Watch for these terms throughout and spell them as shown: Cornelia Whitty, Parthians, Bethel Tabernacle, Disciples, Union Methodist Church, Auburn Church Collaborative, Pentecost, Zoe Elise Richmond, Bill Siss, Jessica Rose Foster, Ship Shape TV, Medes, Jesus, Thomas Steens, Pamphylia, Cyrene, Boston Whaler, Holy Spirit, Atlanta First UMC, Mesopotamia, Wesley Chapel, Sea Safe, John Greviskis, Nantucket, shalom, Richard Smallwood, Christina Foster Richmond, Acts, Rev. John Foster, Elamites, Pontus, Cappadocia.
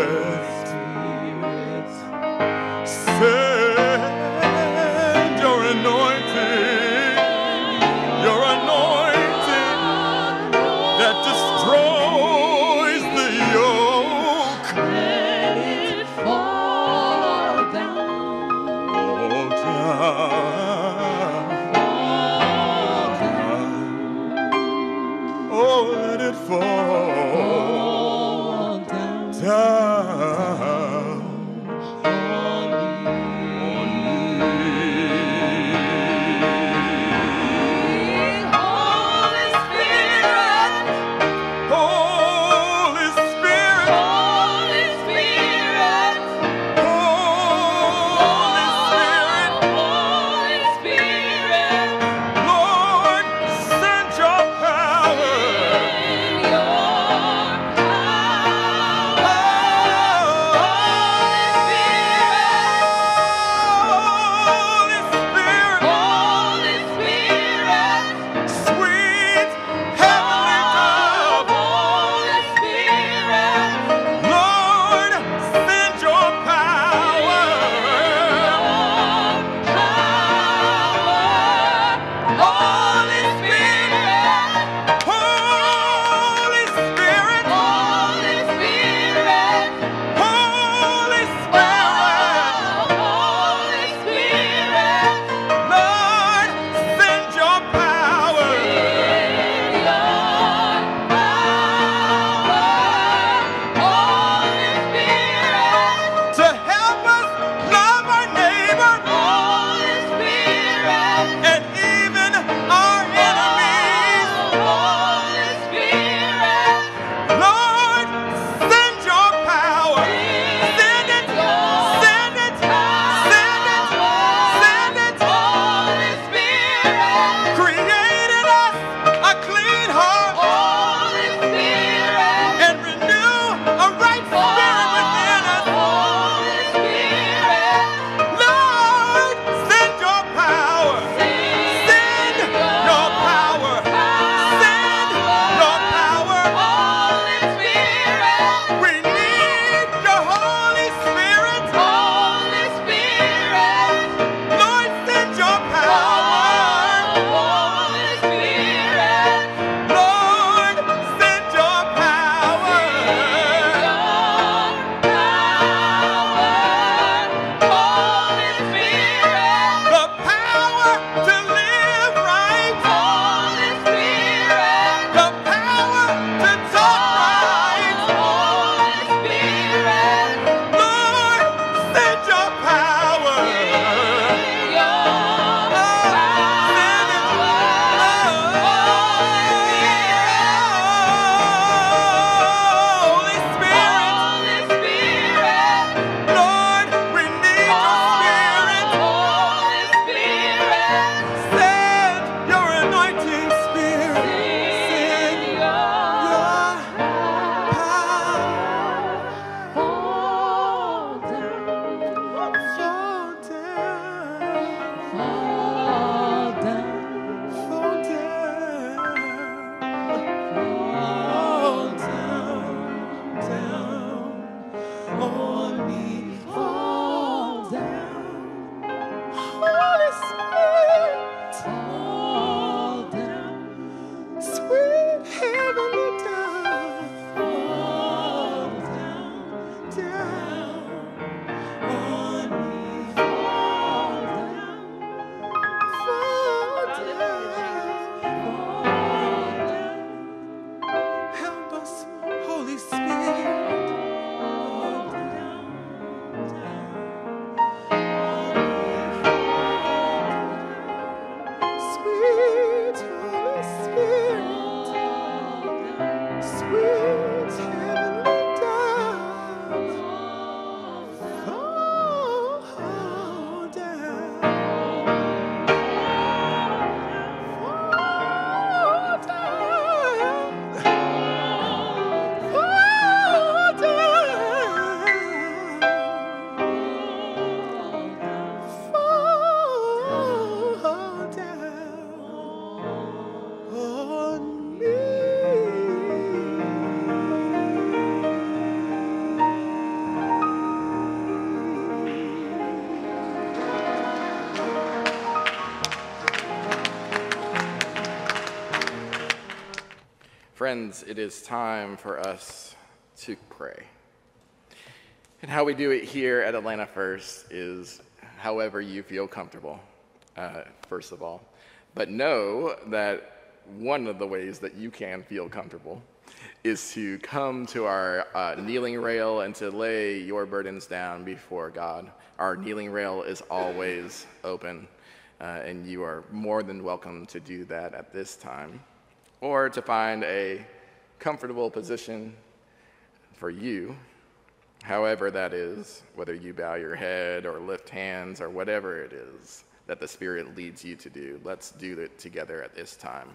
Spirit, send your anointing. Friends, it is time for us to pray. And how we do it here at Atlanta First is however you feel comfortable, first of all. But know that one of the ways that you can feel comfortable is to come to our kneeling rail and to lay your burdens down before God. Our kneeling rail is always open, and you are more than welcome to do that at this time, or to find a comfortable position for you, however that is, whether you bow your head or lift hands or whatever it is that the Spirit leads you to do. Let's do it together at this time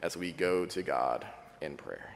as we go to God in prayer.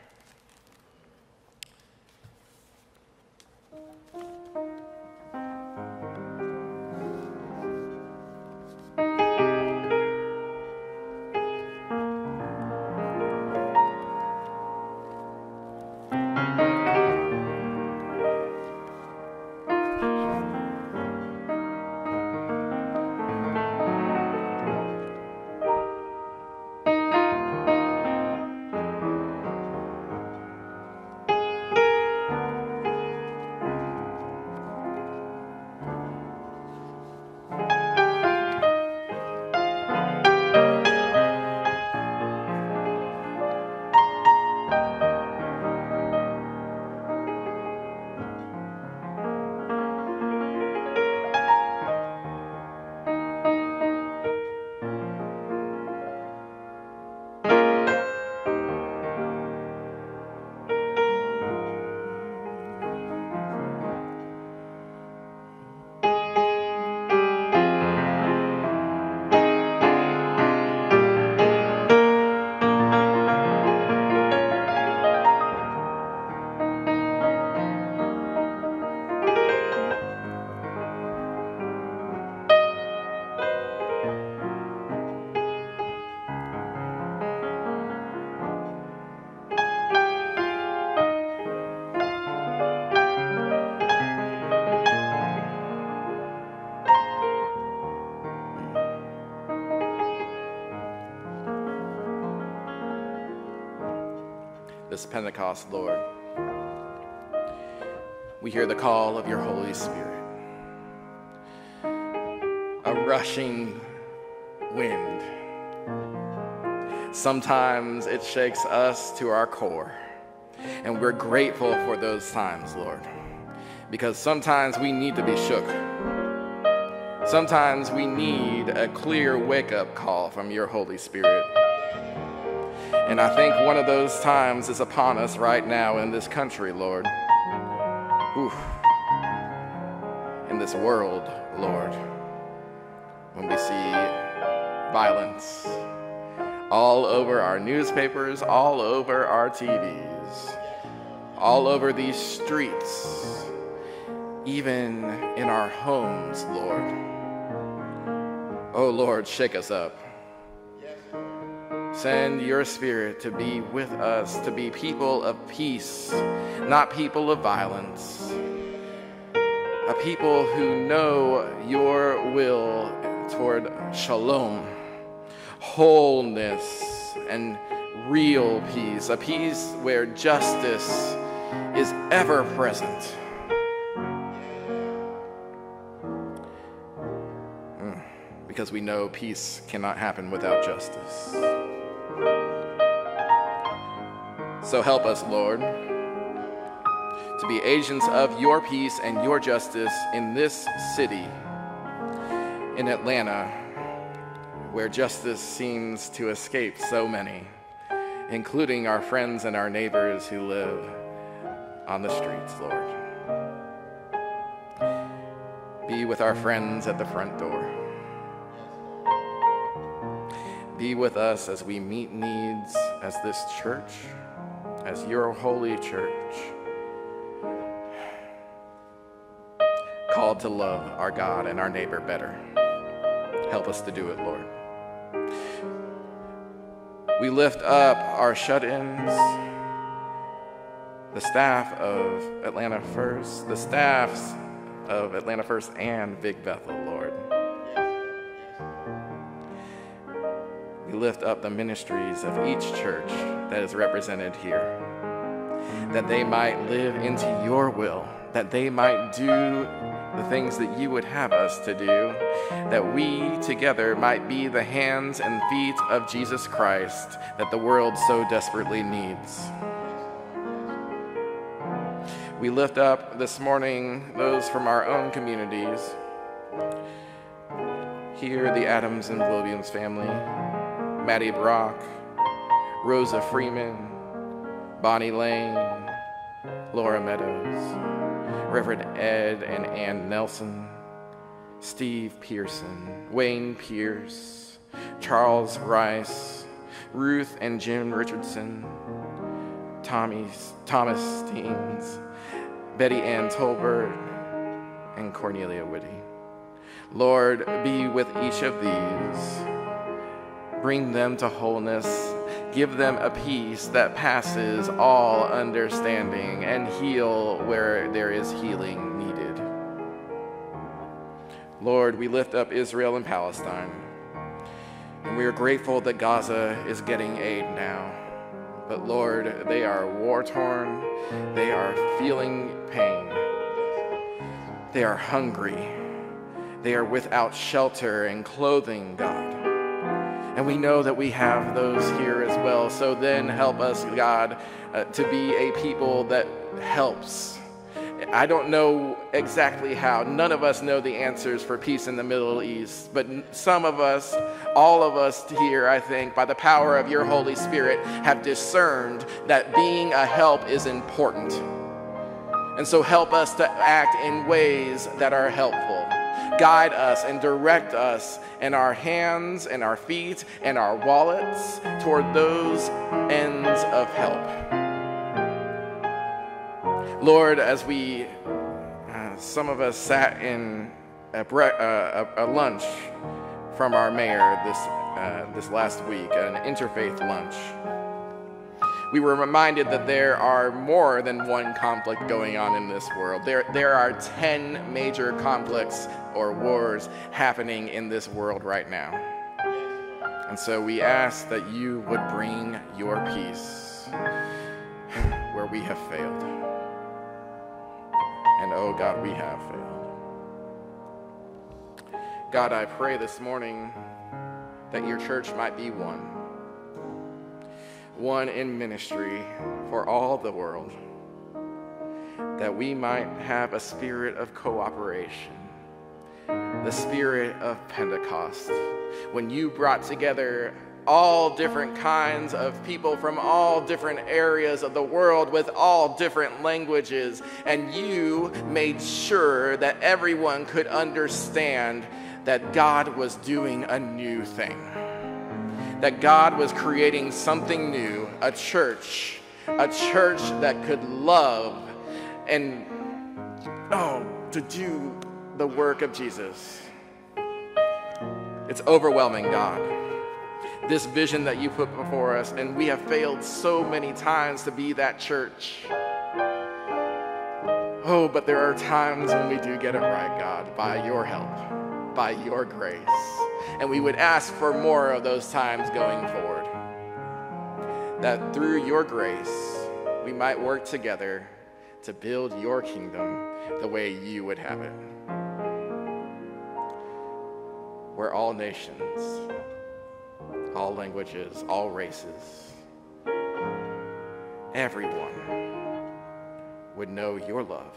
This Pentecost, Lord, we hear the call of your Holy Spirit, a rushing wind. Sometimes it shakes us to our core, and we're grateful for those times, Lord, because sometimes we need to be shook. Sometimes we need a clear wake-up call from your Holy Spirit. And I think one of those times is upon us right now in this country, Lord. Oof. In this world, Lord. When we see violence all over our newspapers, all over our TVs, all over these streets, even in our homes, Lord. Oh, Lord, shake us up. Send your Spirit to be with us, to be people of peace, not people of violence. a people who know your will toward shalom, wholeness, and real peace, a peace where justice is ever present. Because we know peace cannot happen without justice. So help us, Lord, to be agents of your peace and your justice in this city, in Atlanta, where justice seems to escape so many, including our friends and our neighbors who live on the streets, Lord. Be with our friends at the front door. Be with us as we meet needs as this church, as your holy church, called to love our God and our neighbor better. Help us to do it, Lord. We lift up our shut-ins, the staff of Atlanta First, the staffs of Atlanta First and Big Bethel, Lord. We lift up the ministries of each church that is represented here, that they might live into your will, that they might do the things that you would have us to do, that we together might be the hands and feet of Jesus Christ that the world so desperately needs. We lift up this morning those from our own communities. Here, the Adams and Williams family, Maddie Brock, Rosa Freeman, Bonnie Lane, Laura Meadows, Reverend Ed and Ann Nelson, Steve Pearson, Wayne Pierce, Charles Rice, Ruth and Jim Richardson, Thomas Steens, Betty Ann Tolbert, and Cornelia Whitty. Lord, be with each of these. Bring them to wholeness, give them a peace that passes all understanding, and heal where there is healing needed. Lord, we lift up Israel and Palestine, and we are grateful that Gaza is getting aid now. But Lord, they are war-torn, they are feeling pain, they are hungry, they are without shelter and clothing, God. And we know that we have those here as well. So then help us, God, to be a people that helps. I don't know exactly how. None of us know the answers for peace in the Middle East. But some of us, all of us here, I think, by the power of your Holy Spirit, have discerned that being a help is important. And so help us to act in ways that are helpful. Guide us and direct us in our hands and our feet and our wallets toward those ends of help. Lord, as we, some of us sat in a lunch from our mayor this last week, an interfaith lunch, we were reminded that there are more than one conflict going on in this world. There are 10 major conflicts or wars happening in this world right now. And so we ask that you would bring your peace where we have failed. And oh God, we have failed. God, I pray this morning that your church might be one in ministry for all the world, that we might have a spirit of cooperation, the spirit of Pentecost, when you brought together all different kinds of people from all different areas of the world with all different languages, and you made sure that everyone could understand that God was doing a new thing, that God was creating something new, a church that could love and, to do the work of Jesus. It's overwhelming, God, this vision that you put before us, and we have failed so many times to be that church. Oh, but there are times when we do get it right, God, by your help, by your grace. And we would ask for more of those times going forward. That through your grace, we might work together to build your kingdom the way you would have it. We're all nations, all languages, all races. Everyone would know your love,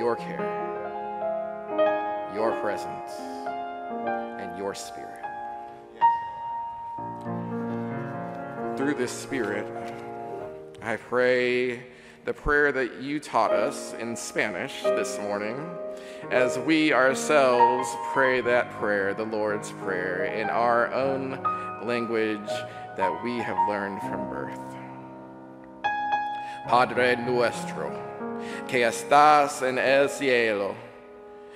your care, your presence, and your spirit. Through this spirit, I pray the prayer that you taught us in Spanish this morning, as we ourselves pray that prayer, the Lord's Prayer, in our own language that we have learned from birth. Padre nuestro, que estás en el cielo,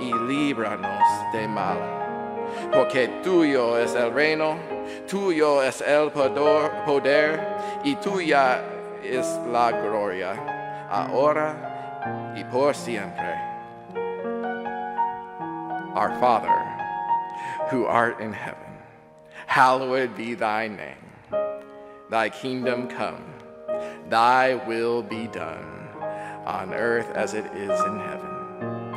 y líbranos de mal. Porque tuyo es el reino, tuyo es el poder, y tuya es la gloria, ahora y por siempre. Our Father, who art in heaven, hallowed be thy name. Thy kingdom come, thy will be done, on earth as it is in heaven.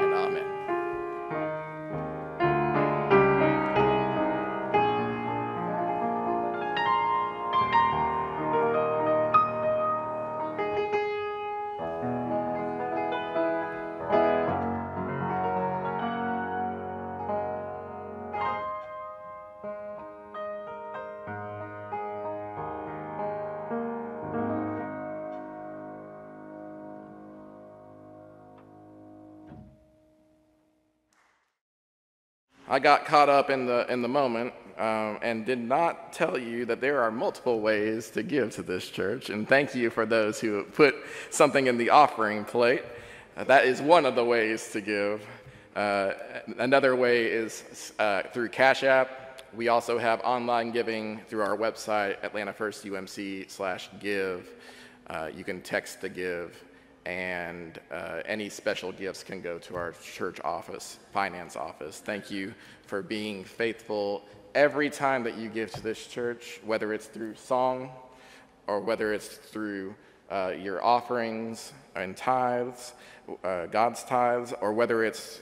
And amen. I got caught up in the moment and did not tell you that there are multiple ways to give to this church. And thank you for those who put something in the offering plate. That is one of the ways to give. Another way is through Cash App. We also have online giving through our website, AtlantaFirstUMC.com/give. You can text the give. And any special gifts can go to our church office, finance office. Thank you for being faithful every time that you give to this church, whether it's through song or whether it's through your offerings and tithes, God's tithes, or whether it's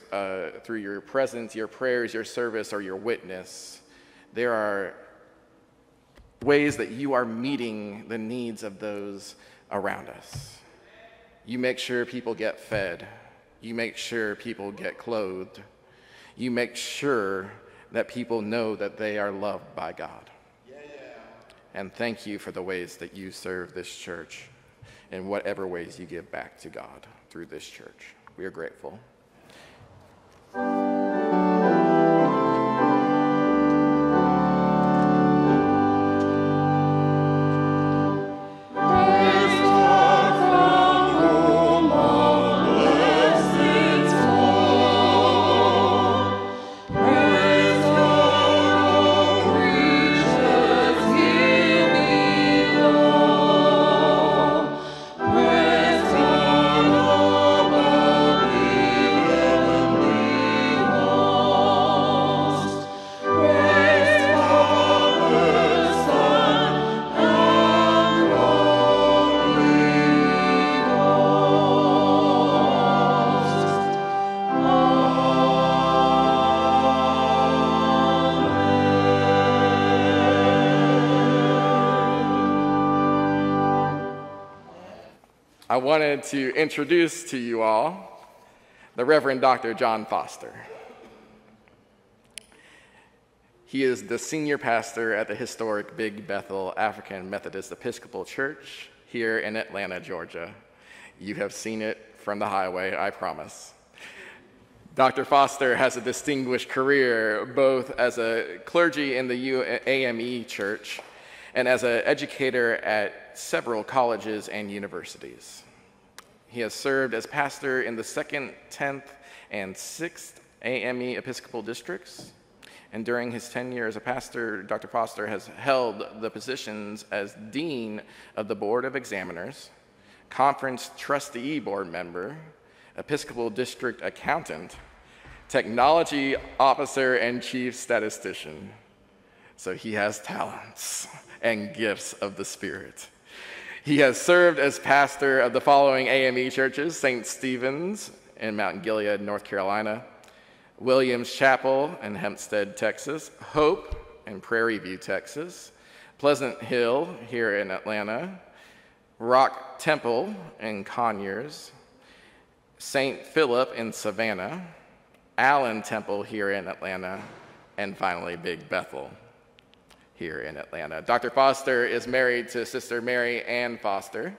through your presence, your prayers, your service, or your witness. There are ways that you are meeting the needs of those around us. You make sure people get fed. You make sure people get clothed. You make sure that people know that they are loved by God. Yeah. And thank you for the ways that you serve this church and whatever ways you give back to God through this church. We are grateful. I wanted to introduce to you all the Reverend Dr. John Foster. He is the senior pastor at the historic Big Bethel African Methodist Episcopal Church here in Atlanta, Georgia. You have seen it from the highway, I promise. Dr. Foster has a distinguished career both as a clergy in the AME Church and as an educator at several colleges and universities. He has served as pastor in the 2nd, 10th, and 6th AME Episcopal districts. And during his tenure as a pastor, Dr. Foster has held the positions as Dean of the Board of Examiners, Conference Trustee Board Member, Episcopal District Accountant, Technology Officer, and Chief Statistician. So he has talents and gifts of the Spirit. He has served as pastor of the following AME churches: St. Stephen's in Mount Gilead, North Carolina, Williams Chapel in Hempstead, Texas, Hope in Prairie View, Texas, Pleasant Hill here in Atlanta, Rock Temple in Conyers, St. Philip in Savannah, Allen Temple here in Atlanta, and finally Big Bethel here in Atlanta. Dr. Foster is married to Sister Mary Ann Foster.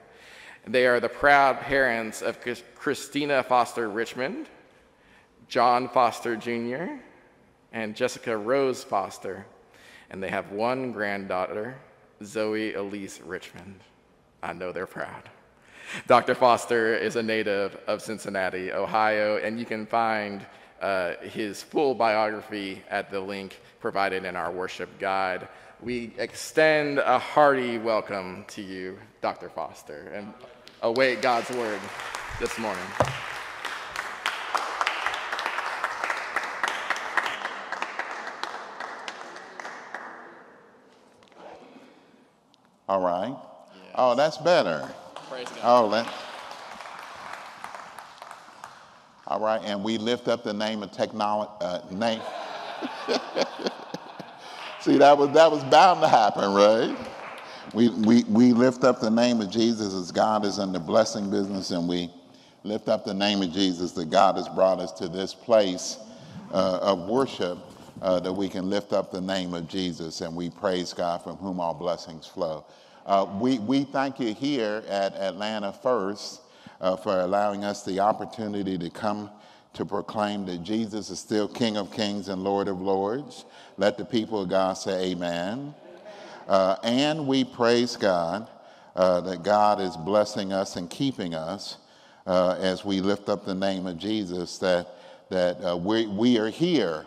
They are the proud parents of Christina Foster Richmond, John Foster Jr., and Jessica Rose Foster, and they have one granddaughter, Zoe Elise Richmond. I know they're proud. Dr. Foster is a native of Cincinnati, Ohio, and you can find his full biography at the link provided in our worship guide. We extend a hearty welcome to you, Dr. Foster, and await God's word this morning. All right. Yes. Oh, that's better. Praise God. Oh, all right, and we lift up the name of technology. See, that was bound to happen, right? We lift up the name of Jesus as God is in the blessing business, and we lift up the name of Jesus that God has brought us to this place of worship. That we can lift up the name of Jesus, and we praise God from whom all blessings flow. We thank you here at Atlanta First for allowing us the opportunity to come to proclaim that Jesus is still King of Kings and Lord of Lords. Let the people of God say amen. And we praise God that God is blessing us and keeping us as we lift up the name of Jesus, that we are here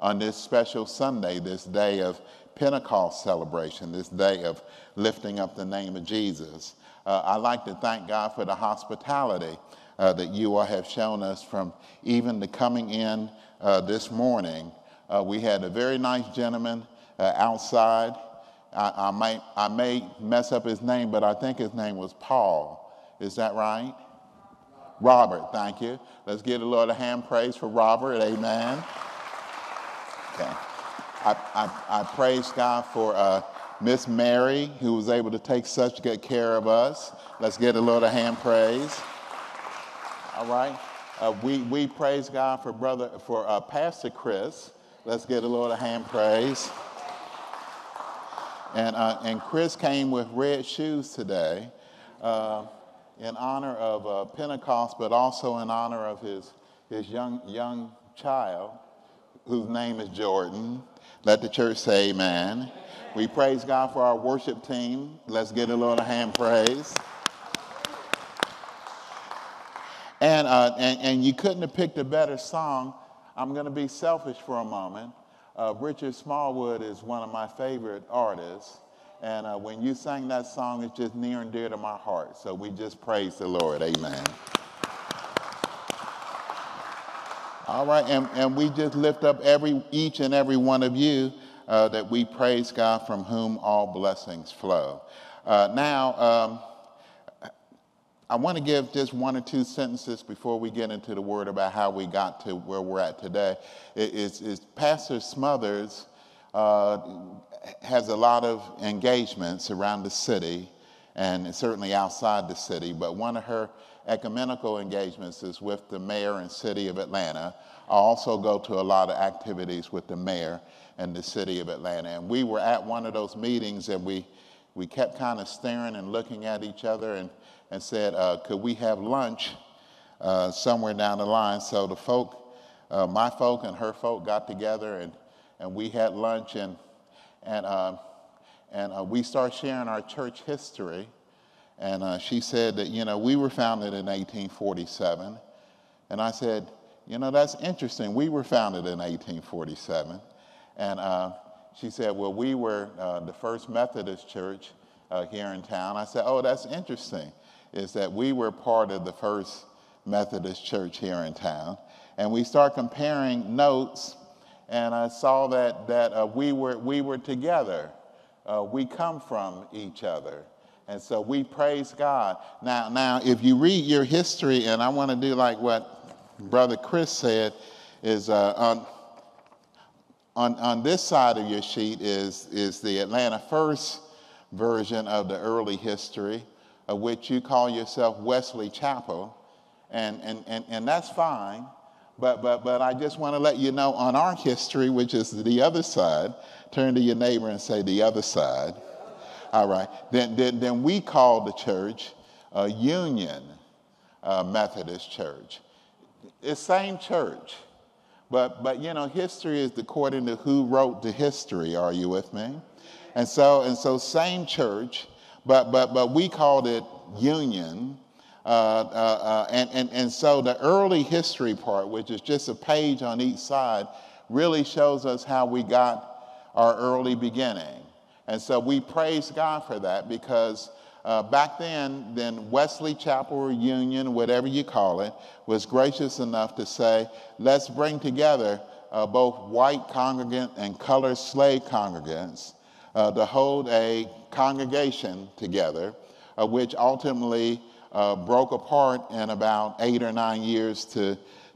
on this special Sunday, this day of Pentecost celebration, this day of lifting up the name of Jesus. I'd like to thank God for the hospitality that you all have shown us from even the coming in this morning. We had a very nice gentleman outside. I may mess up his name, but I think his name was Paul. Is that right? Robert, thank you. Let's give the Lord a hand praise for Robert, amen. Okay. I praise God for Miss Mary, who was able to take such good care of us. Let's give the Lord a hand praise. All right. We praise God for Pastor Chris. Let's give the Lord a hand praise. And Chris came with red shoes today in honor of Pentecost, but also in honor of his young child, whose name is Jordan. Let the church say amen. We praise God for our worship team. Let's give the Lord a hand praise. And you couldn't have picked a better song. I'm going to be selfish for a moment. Richard Smallwood is one of my favorite artists. And when you sang that song, it's just near and dear to my heart. So we just praise the Lord. Amen. All right, and we just lift up each and every one of you that we praise God from whom all blessings flow. Now, I want to give just one or two sentences before we get into the word about how we got to where we're at today. It's Pastor Smothers has a lot of engagements around the city, and certainly outside the city. But one of her ecumenical engagements is with the mayor and city of Atlanta. I also go to a lot of activities with the mayor and the city of Atlanta. And we were at one of those meetings, and we kept kind of staring and looking at each other and said, could we have lunch somewhere down the line? So the folk, my folk and her folk got together, and we had lunch, and we started sharing our church history. And she said that, you know, we were founded in 1847. And I said, you know, that's interesting. We were founded in 1847. And she said, well, we were the first Methodist church here in town. I said, oh, that's interesting, is that we were part of the first Methodist church here in town. And we start comparing notes, and I saw that we were together. We come from each other. And so we praise God. Now, if you read your history, and I want to do like what Brother Chris said, is on this side of your sheet is the Atlanta First version of the early history, of which you call yourself Wesley Chapel, and that's fine. But I just want to let you know on our history, which is the other side. Turn to your neighbor and say the other side. All right, then we call the church Union Methodist Church. It's same church, but you know, history is according to who wrote the history. Are you with me? And so same church, but we called it Union. And so the early history part, which is just a page on each side, really shows us how we got our early beginning. And so we praise God for that, because back then Wesley Chapel or Union, whatever you call it, was gracious enough to say, let's bring together both white congregants and colored slave congregants to hold a congregation together, which ultimately broke apart in about 8 or 9 years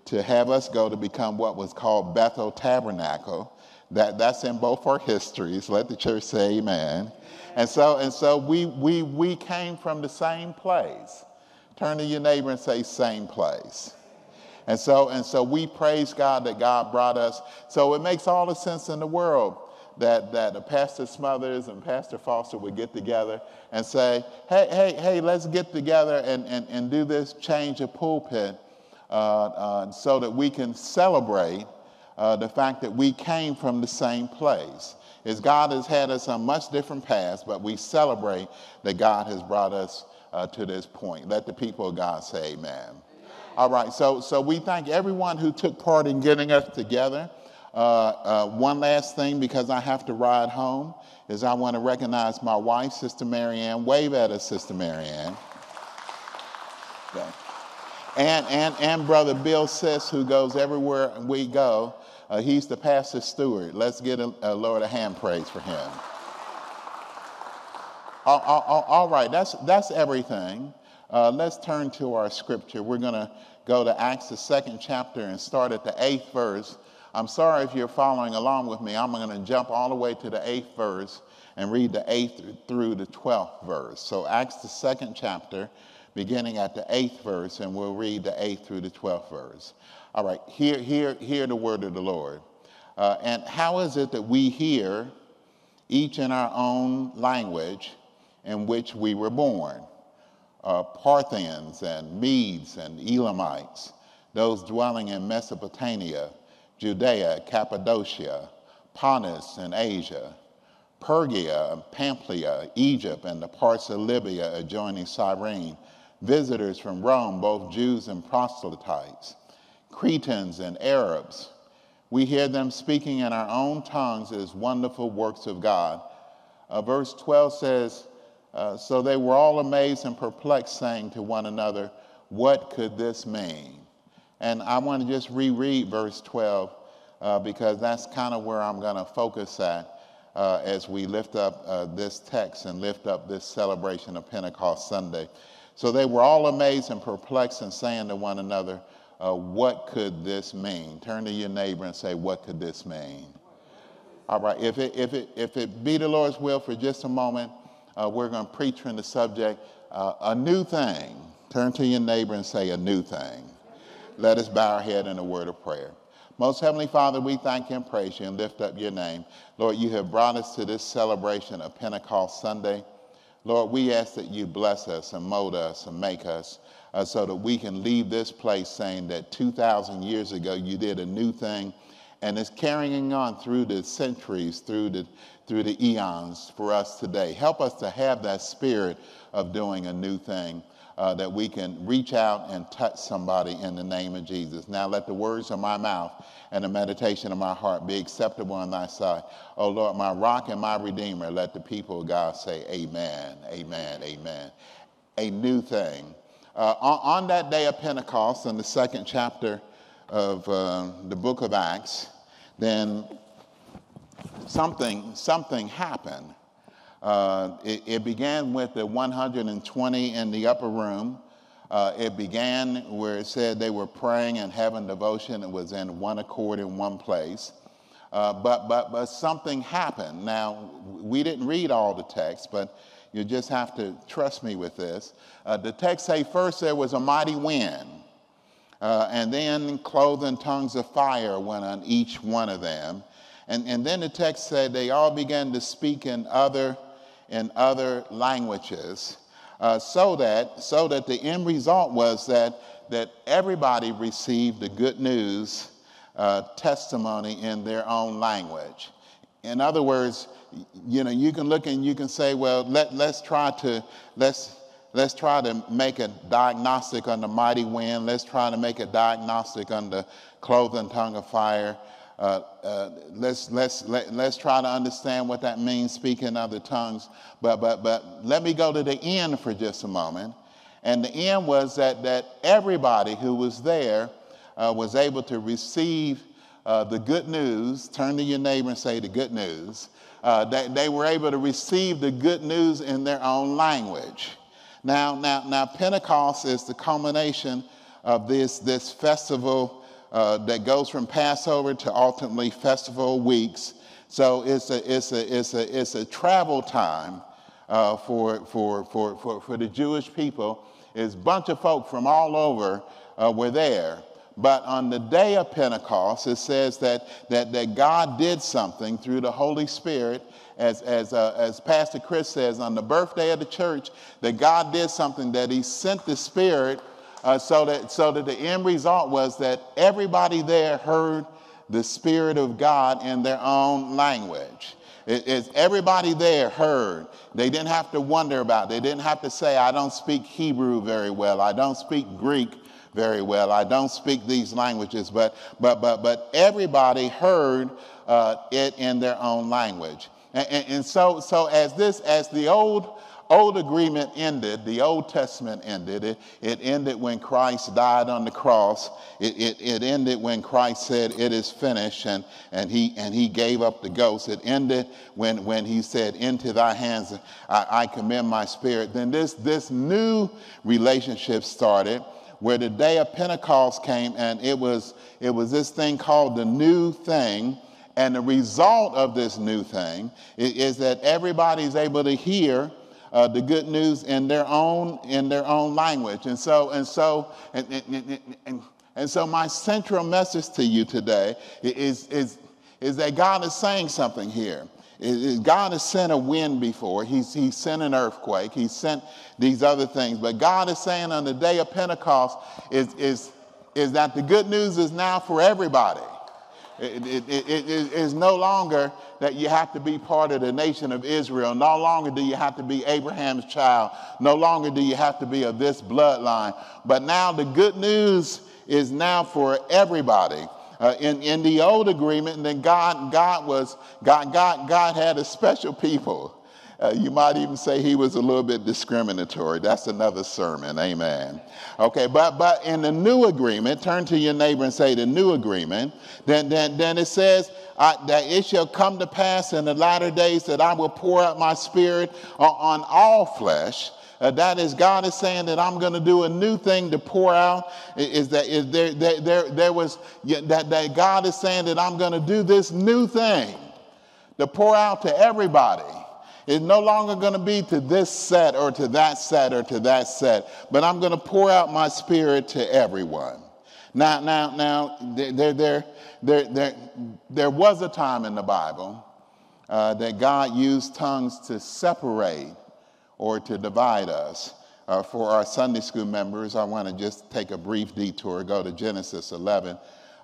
to have us go to become what was called Bethel Tabernacle. That's in both our histories. Let the church say amen. And so we came from the same place. Turn to your neighbor and say same place. And so we praise God that God brought us. So it makes all the sense in the world that Pastor Smothers and Pastor Foster would get together and say, hey, let's get together and do this change of pulpit so that we can celebrate the fact that we came from the same place. As God has had us on much different paths, but we celebrate that God has brought us to this point. Let the people of God say amen. Amen. All right, so we thank everyone who took part in getting us together. One last thing, because I have to ride home, is I want to recognize my wife, Sister Marianne. Wave at us, Sister Marianne. Okay. And Brother Bill Siss, who goes everywhere we go. He's the pastor steward. Let's get a Lord a hand praise for him. All right, that's everything. Let's turn to our scripture. We're going to go to Acts, the 2nd chapter, and start at the 8th verse. I'm sorry if you're following along with me. I'm going to jump all the way to the 8th verse and read the 8th through the 12th verse. So Acts, the 2nd chapter, beginning at the 8th verse, and we'll read the 8th through the 12th verse. All right, hear the word of the Lord. And how is it that we hear, each in our own language in which we were born? Parthians and Medes and Elamites, those dwelling in Mesopotamia, Judea, Cappadocia, Pontus and Asia, Pergia and Pamphylia, Egypt and the parts of Libya adjoining Cyrene, visitors from Rome, both Jews and proselytes, Cretans and Arabs. We hear them speaking in our own tongues as wonderful works of God. Verse 12 says, so they were all amazed and perplexed, saying to one another, what could this mean? And I want to just reread verse 12 because that's kind of where I'm going to focus at as we lift up this text and lift up this celebration of Pentecost Sunday. So they were all amazed and perplexed and saying to one another, what could this mean? Turn to your neighbor and say, what could this mean? All right, if it be the Lord's will for just a moment, we're going to preach on the subject, a new thing. Turn to your neighbor and say, a new thing. Let us bow our head in a word of prayer. Most Heavenly Father, we thank you and praise you and lift up your name. Lord, you have brought us to this celebration of Pentecost Sunday. Lord, we ask that you bless us and mold us and make us so that we can leave this place saying that 2,000 years ago you did a new thing, and it's carrying on through the centuries, through the eons for us today. Help us to have that spirit of doing a new thing, that we can reach out and touch somebody in the name of Jesus. Now let the words of my mouth and the meditation of my heart be acceptable in thy sight, O Lord, my rock and my redeemer. Let the people of God say amen, amen, amen. A new thing. On that day of Pentecost, in the second chapter of the book of Acts, then something happened. It began with the 120 in the upper room. It began where it said they were praying and having devotion. It was in one accord in one place. But something happened. Now, we didn't read all the text, but you just have to trust me with this. The text say first there was a mighty wind, and then clothing tongues of fire went on each one of them. And then the text said they all began to speak in other languages, so that the end result was that everybody received the good news testimony in their own language. In other words, you know, you can look and you can say, well, let's try to make a diagnostic on the mighty wind. Let's try to make a diagnostic on the clothing tongue of fire. Let's try to understand what that means, speaking other tongues. But let me go to the end for just a moment. And the end was that everybody who was there was able to receive the good news. Turn to your neighbor and say the good news. That they were able to receive the good news in their own language. Now, Pentecost is the culmination of this festival. That goes from Passover to ultimately festival weeks. So it's a travel time for the Jewish people. It's a bunch of folk from all over were there. But on the day of Pentecost, it says that God did something through the Holy Spirit, as Pastor Chris says, on the birthday of the church, that God did something, that he sent the Spirit. So that the end result was that everybody there heard the Spirit of God in their own language. Everybody there heard. They didn't have to wonder about it. They didn't have to say, I don't speak Hebrew very well. I don't speak Greek very well. I don't speak these languages. But everybody heard it in their own language. And so as the Old agreement ended, the Old Testament ended. It ended when Christ died on the cross. It ended when Christ said, it is finished, and he gave up the ghost. It ended when he said, into thy hands I commend my spirit. Then this new relationship started, where the day of Pentecost came, and it was this thing called the new thing. And the result of this new thing is that everybody's able to hear the good news in their own language. And so my central message to you today is that God is saying something here. God has sent a wind before. He sent an earthquake. He sent these other things. But God is saying on the day of Pentecost is that the good news is now for everybody. It is no longer that you have to be part of the nation of Israel. No longer do you have to be Abraham's child. No longer do you have to be of this bloodline. But now the good news is now for everybody. In the old agreement, and then God had a special people. You might even say he was a little bit discriminatory. That's another sermon. Amen. Okay, but in the new agreement, turn to your neighbor and say the new agreement. Then it says that it shall come to pass in the latter days that I will pour out my spirit on all flesh. That is, God is saying that I'm going to do a new thing to pour out. That God is saying that I'm going to do this new thing to pour out to everybody. It's no longer going to be to this set or to that set or to that set, but I'm going to pour out my spirit to everyone. Now, there was a time in the Bible that God used tongues to separate or to divide us. For our Sunday school members, I want to just take a brief detour, go to Genesis 11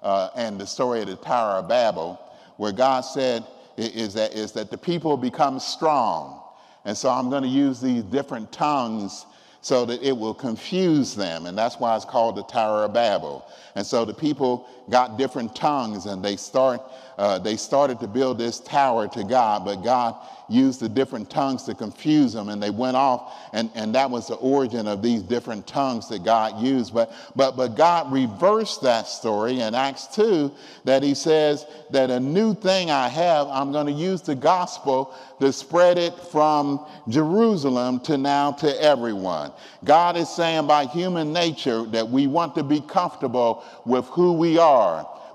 and the story of the Tower of Babel, where God said is that the people become strong. And so I'm going to use these different tongues so that it will confuse them. And that's why it's called the Tower of Babel. And so the people got different tongues, and they started to build this tower to God, but God used the different tongues to confuse them, and they went off, and that was the origin of these different tongues that God used. But God reversed that story in Acts 2, that he says that a new thing I have, I'm going to use the gospel to spread it from Jerusalem to now to everyone. God is saying by human nature that we want to be comfortable with who we are.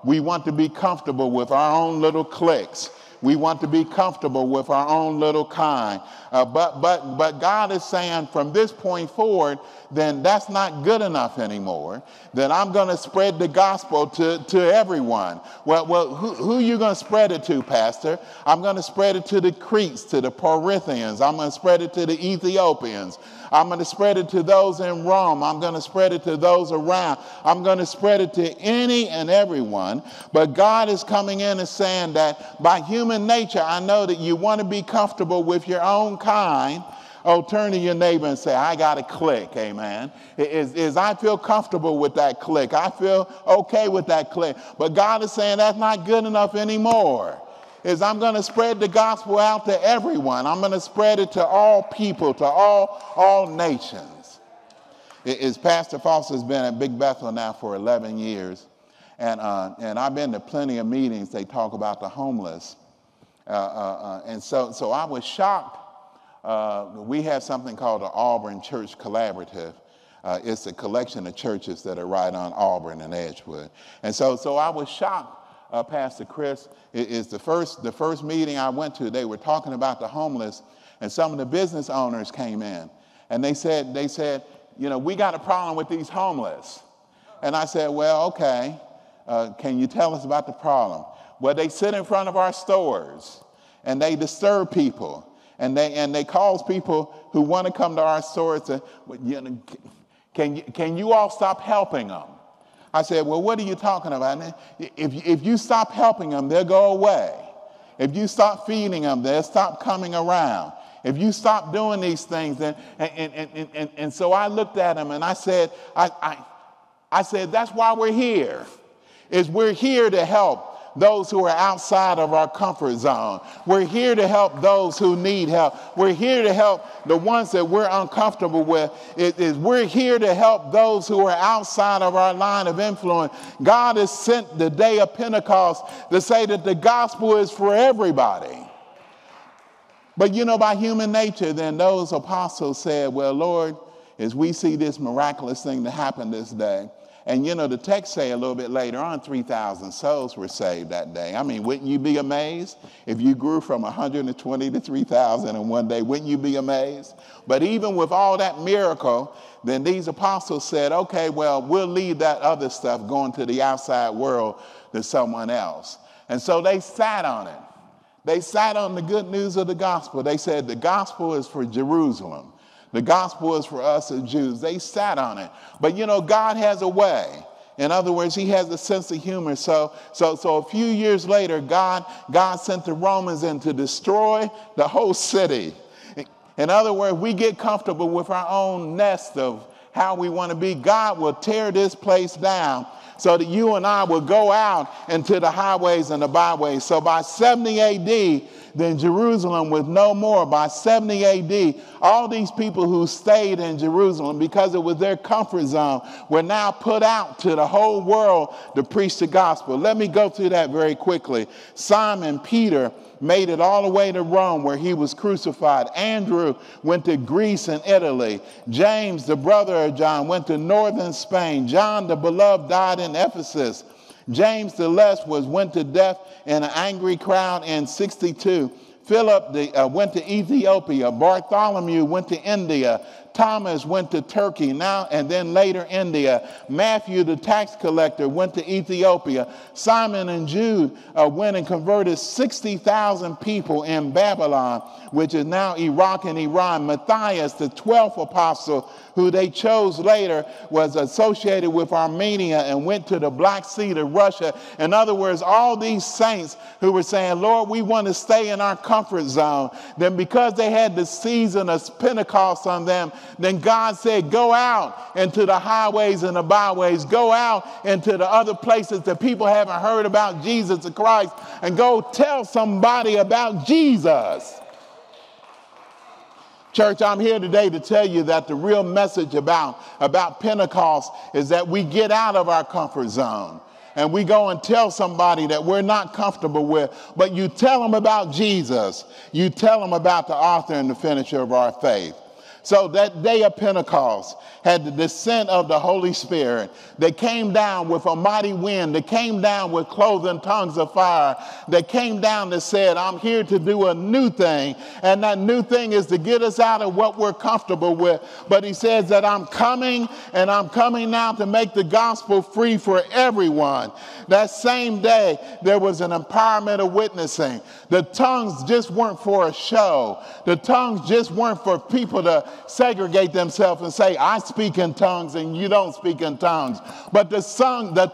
We want to be comfortable with our own little cliques. We want to be comfortable with our own little kind. But God is saying from this point forward, then that's not good enough anymore. Then I'm going to spread the gospel to everyone. Well, who are you going to spread it to, Pastor? I'm going to spread it to the Cretes, to the Perithians. I'm going to spread it to the Ethiopians. I'm going to spread it to those in Rome. I'm going to spread it to those around. I'm going to spread it to any and everyone. But God is coming in and saying that by human nature, I know that you want to be comfortable with your own kind. Oh, turn to your neighbor and say, I got a clique, amen. I feel comfortable with that clique. I feel okay with that clique. But God is saying that's not good enough anymore. I'm going to spread the gospel out to everyone. I'm going to spread it to all people, to all nations. Pastor Foster's been at Big Bethel now for 11 years, and I've been to plenty of meetings. They talk about the homeless, and so I was shocked. We have something called the Auburn Church Collaborative. It's a collection of churches that are right on Auburn and Edgewood, and so I was shocked. Pastor Chris, is the first meeting I went to, they were talking about the homeless, and some of the business owners came in, and they said, you know, we got a problem with these homeless. And I said, well, okay, can you tell us about the problem? Well, they sit in front of our stores, and they disturb people, and they cause people who want to come to our stores to, you know, can you all stop helping them? I said, well, what are you talking about? If you stop helping them, they'll go away. If you stop feeding them, they'll stop coming around. If you stop doing these things, then and so I looked at him and I said, I said, that's why we're here. Is we're here to help those who are outside of our comfort zone. We're here to help those who need help. We're here to help the ones that we're uncomfortable with. We're here to help those who are outside of our line of influence. God has sent the day of Pentecost to say that the gospel is for everybody. But you know, by human nature, then those apostles said, well, Lord, as we see this miraculous thing to happen this day, and, you know, the text say a little bit later on, 3,000 souls were saved that day. I mean, wouldn't you be amazed if you grew from 120 to 3,000 in one day? Wouldn't you be amazed? But even with all that miracle, then these apostles said, okay, well, we'll leave that other stuff going to the outside world to someone else. And so they sat on it. They sat on the good news of the gospel. They said the gospel is for Jerusalem. The gospel is for us as Jews. They sat on it. But, you know, God has a way. In other words, he has a sense of humor. So a few years later, God sent the Romans in to destroy the whole city. In other words, we get comfortable with our own nest of how we want to be. God will tear this place down so that you and I will go out into the highways and the byways. So by 70 A.D., then Jerusalem was no more. By 70 A.D., all these people who stayed in Jerusalem because it was their comfort zone were now put out to the whole world to preach the gospel. Let me go through that very quickly. Simon Peter made it all the way to Rome where he was crucified. Andrew went to Greece and Italy. James, the brother of John, went to northern Spain. John the beloved died in Ephesus. James the Less went to death in an angry crowd in 62. Philip went to Ethiopia. Bartholomew went to India. Thomas went to Turkey now and then later India. Matthew, the tax collector, went to Ethiopia. Simon and Jude went and converted 60,000 people in Babylon, which is now Iraq and Iran. Matthias, the 12th apostle, who they chose later, was associated with Armenia and went to the Black Sea to Russia. In other words, all these saints who were saying, Lord, we want to stay in our comfort zone. Then because they had the season of Pentecost on them, then God said, go out into the highways and the byways. Go out into the other places that people haven't heard about Jesus Christ and go tell somebody about Jesus. Church, I'm here today to tell you that the real message about Pentecost is that we get out of our comfort zone and we go and tell somebody that we're not comfortable with, but you tell them about Jesus. You tell them about the author and the finisher of our faith. So that day of Pentecost had the descent of the Holy Spirit. They came down with a mighty wind. They came down with cloven tongues of fire. They came down that said, I'm here to do a new thing. And that new thing is to get us out of what we're comfortable with. But he says that I'm coming, and I'm coming now to make the gospel free for everyone. That same day, there was an empowerment of witnessing. The tongues just weren't for a show. The tongues just weren't for people to segregate themselves and say, I speak in tongues and you don't speak in tongues. But the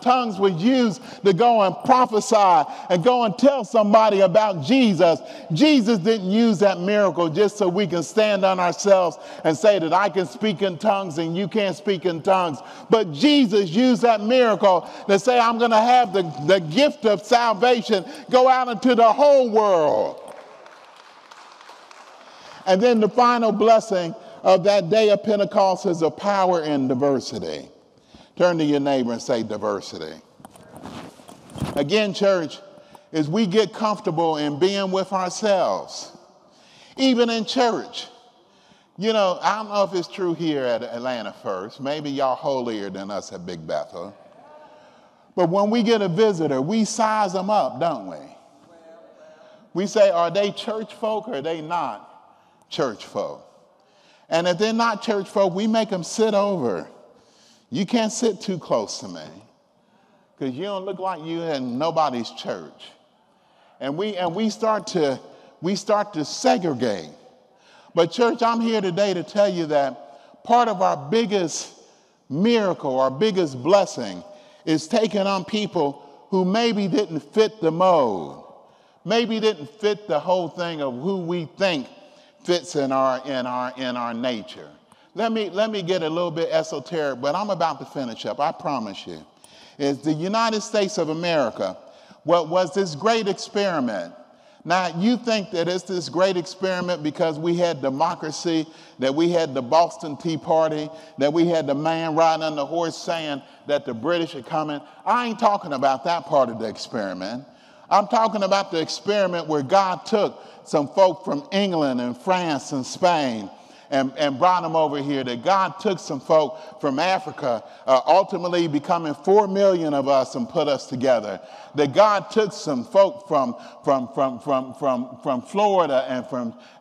tongues were used to go and prophesy and go and tell somebody about Jesus. Jesus didn't use that miracle just so we can stand on ourselves and say that I can speak in tongues and you can't speak in tongues. But Jesus used that miracle to say, I'm going to have the gift of salvation go out into the whole world. And then the final blessing of that day of Pentecost is a power in diversity. Turn to your neighbor and say diversity. Again, church, as we get comfortable in being with ourselves, even in church, you know, I don't know if it's true here at Atlanta First. Maybe y'all holier than us at Big Bethel. But when we get a visitor, we size them up, don't we? We say, are they church folk or are they not church folk? And if they're not church folk, we make them sit over. You can't sit too close to me because you don't look like you in nobody's church. And we start to segregate. But church, I'm here today to tell you that part of our biggest miracle, our biggest blessing, is taking on people who maybe didn't fit the mold, maybe didn't fit the whole thing of who we think fits in our nature. Let me get a little bit esoteric, but I'm about to finish up, I promise you. Is the United States of America, what was this great experiment? Now, you think that it's this great experiment because we had democracy, that we had the Boston Tea Party, that we had the man riding on the horse saying that the British are coming. I ain't talking about that part of the experiment. I'm talking about the experiment where God took some folk from England and France and Spain and brought them over here, that God took some folk from Africa, ultimately becoming 4 million of us and put us together, that God took some folk from Florida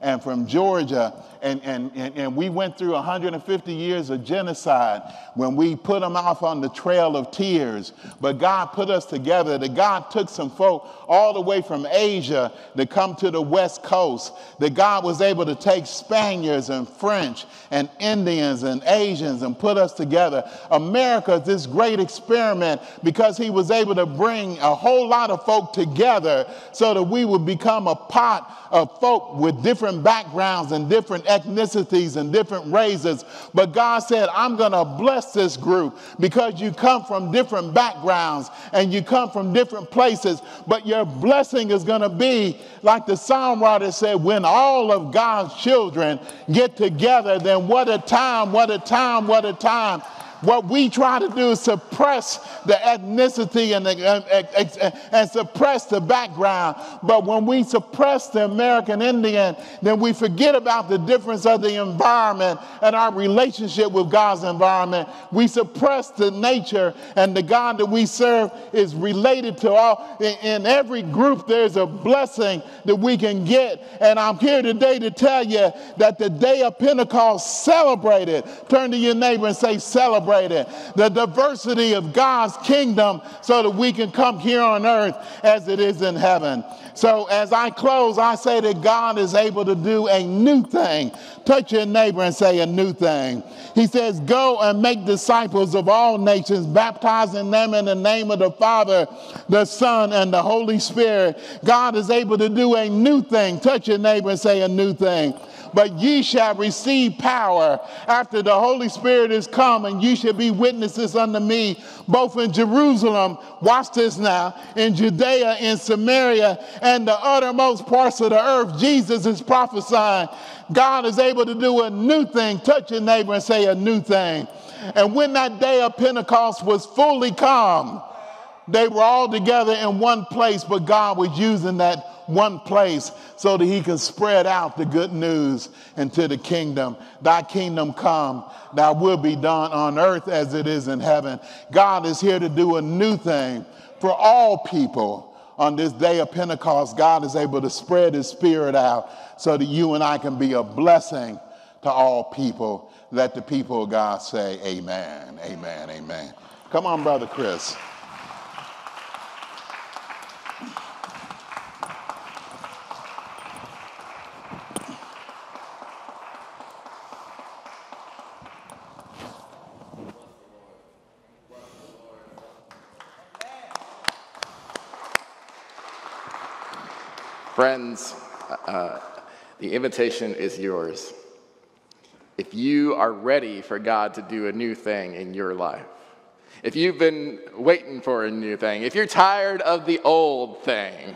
and from Georgia, and we went through 150 years of genocide when we put them off on the Trail of Tears, but God put us together, that God took some folk all the way from Asia to come to the West Coast, that God was able to take Spaniards and French and Indians and Asians and put us together. America is this great experiment because he was able to bring a whole lot of folk together so that we would become a pot of folk with different backgrounds and different ethnicities and different races. But God said, I'm going to bless this group because you come from different backgrounds and you come from different places, but your blessing is going to be like the songwriter said, when all of God's children get together, then what a time, what a time, what a time. What we try to do is suppress the ethnicity and suppress the background. But when we suppress the American Indian, then we forget about the difference of the environment and our relationship with God's environment. We suppress the nature, and the God that we serve is related to all. In every group, there's a blessing that we can get. And I'm here today to tell you that the day of Pentecost celebrated. Turn to your neighbor and say, celebrated the diversity of God's kingdom so that we can come here on earth as it is in heaven. So as I close, I say that God is able to do a new thing. Touch your neighbor and say, a new thing. He says, go and make disciples of all nations, baptizing them in the name of the Father, the Son, and the Holy Spirit. God is able to do a new thing. Touch your neighbor and say, a new thing. But ye shall receive power after the Holy Spirit is come, and ye shall be witnesses unto me, both in Jerusalem, watch this now, in Judea, in Samaria, and the uttermost parts of the earth. Jesus is prophesying. God is able to do a new thing. Touch your neighbor and say, a new thing. And when that day of Pentecost was fully come, they were all together in one place, but God was using that one place so that he can spread out the good news into the kingdom. Thy kingdom come, thy will be done on earth as it is in heaven. God is here to do a new thing for all people. On this day of Pentecost, God is able to spread his spirit out so that you and I can be a blessing to all people. Let the people of God say, amen, amen, amen. Come on, Brother Chris. Friends, the invitation is yours. If you are ready for God to do a new thing in your life, if you've been waiting for a new thing, if you're tired of the old thing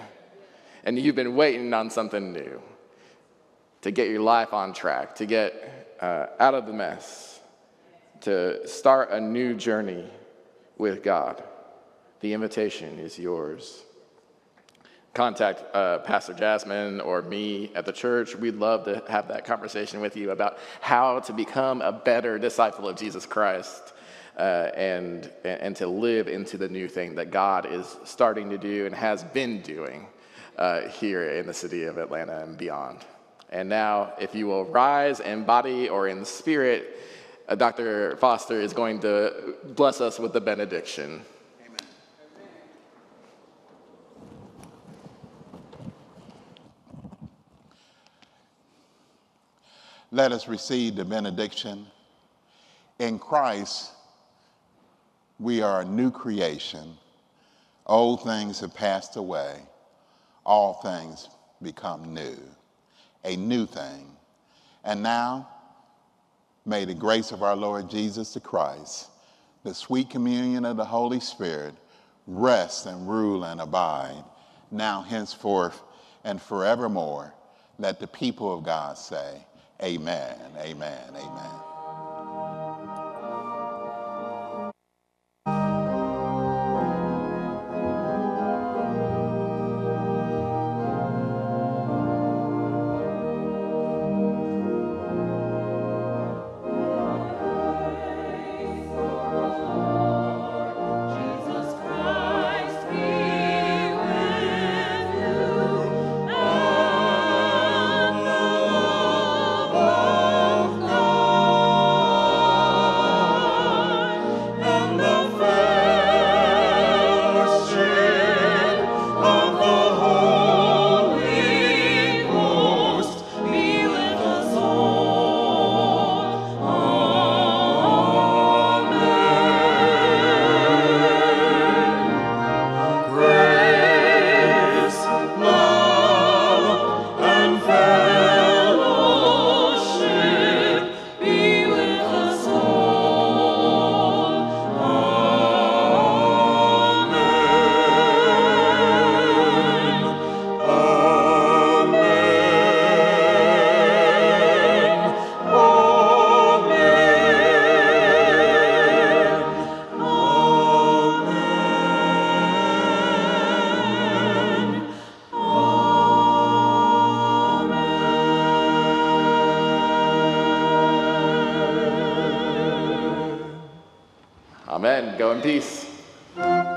and you've been waiting on something new to get your life on track, to get out of the mess, to start a new journey with God, the invitation is yours. Contact Pastor Jasmine or me at the church. We'd love to have that conversation with you about how to become a better disciple of Jesus Christ and to live into the new thing that God is starting to do and has been doing here in the city of Atlanta and beyond. And now, if you will rise in body or in spirit, Dr. Foster is going to bless us with the benediction. Let us receive the benediction. In Christ, we are a new creation. Old things have passed away. All things become new, a new thing. And now, may the grace of our Lord Jesus the Christ, the sweet communion of the Holy Spirit, rest and rule and abide, now, henceforth, and forevermore. Let the people of God say, amen, amen, amen. Amen. Go in peace.